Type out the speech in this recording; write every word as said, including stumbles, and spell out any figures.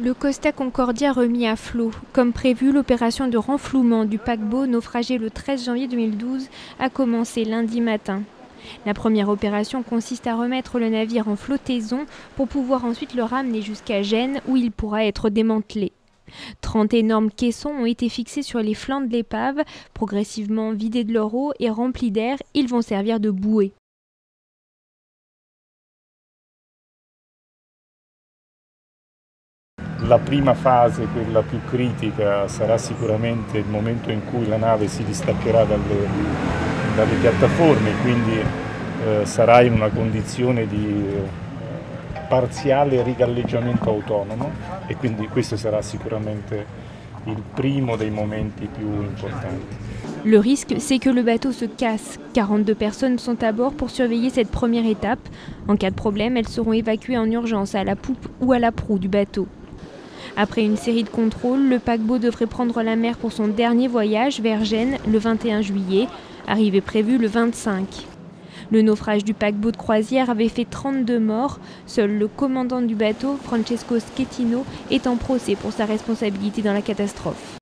Le Costa Concordia remis à flot. Comme prévu, l'opération de renflouement du paquebot naufragé le treize janvier deux mille douze a commencé lundi matin. La première opération consiste à remettre le navire en flottaison pour pouvoir ensuite le ramener jusqu'à Gênes où il pourra être démantelé. trente énormes caissons ont été fixés sur les flancs de l'épave. Progressivement vidés de leur eau et remplis d'air, ils vont servir de bouée. La prima fase, quella più critica, sarà sicuramente il momento in cui la nave si distaccherà dalle, dalle piattaforme, quindi eh, sarà in una condizione di eh, parziale rigalleggiamento autonomo e quindi questo sarà sicuramente il primo dei momenti più importanti. Le risque, c'est que le bateau se casse. quarante-deux personnes sont à bord pour surveiller cette première étape. En cas de problème, elles seront évacuées en urgence à la poupe ou à la proue du bateau. Après une série de contrôles, le paquebot devrait prendre la mer pour son dernier voyage vers Gênes le vingt et un juillet, arrivée prévue le vingt-cinq. Le naufrage du paquebot de croisière avait fait trente-deux morts. Seul le commandant du bateau, Francesco Schettino, est en procès pour sa responsabilité dans la catastrophe.